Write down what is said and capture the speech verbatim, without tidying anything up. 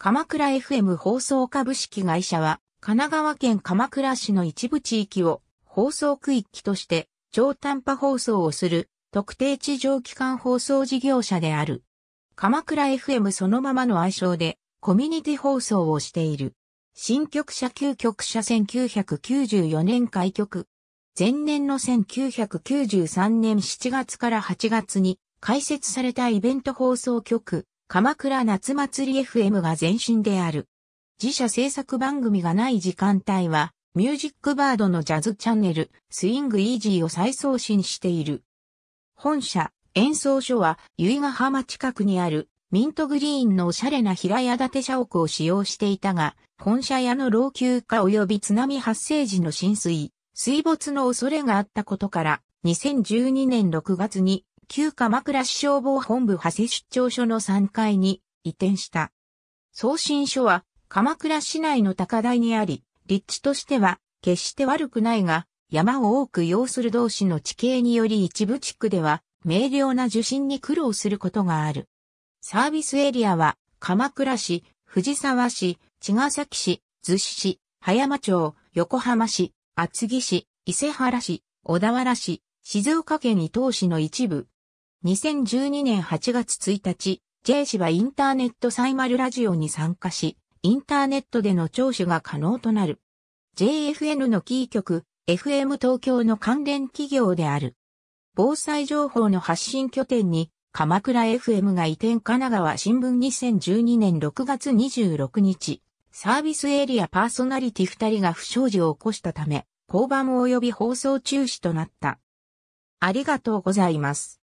鎌倉 エフエム 放送株式会社は、神奈川県鎌倉市の一部地域を放送区域として超短波放送をする特定地上基幹放送事業者である。鎌倉 エフエム そのままの愛称でコミュニティ放送をしている。新局舎旧局舎せんきゅうひゃくきゅうじゅうよねん開局。前年のせんきゅうひゃくきゅうじゅうさんねんしちがつからはちがつに開設されたイベント放送局、鎌倉夏祭り エフエム が前身である。自社制作番組がない時間帯は、ミュージックバードのジャズチャンネル、スイングイージーを再送信している。本社、演奏所は、由比ヶ浜近くにある、ミントグリーンのおしゃれな平屋建て社屋を使用していたが、本社屋の老朽化及び津波発生時の浸水、水没の恐れがあったことから、にせんじゅうにねんろくがつに、旧鎌倉市消防本部長谷出張所のさんがいに移転した。送信所は、鎌倉市内の高台にあり、立地としては決して悪くないが、山を多く要する同市の地形により一部地区では明瞭な受信に苦労することがある。サービスエリアは鎌倉市、藤沢市、茅ヶ崎市、逗子市、葉山町、横浜市、厚木市、伊勢原市、小田原市、静岡県伊東市の一部。にせんじゅうにねんはちがつついたち、ジェイシービーエー インターネットサイマルラジオに参加し、インターネットでの聴取が可能となる。ジェイエフエヌ のキー局、エフエム 東京の関連企業である。防災情報の発信拠点に、鎌倉 エフエム が移転神奈川新聞にせんじゅうにねんろくがつにじゅうろくにち、サービスエリアパーソナリティふたりが不祥事を起こしたため、降板及び放送中止となった。ありがとうございます。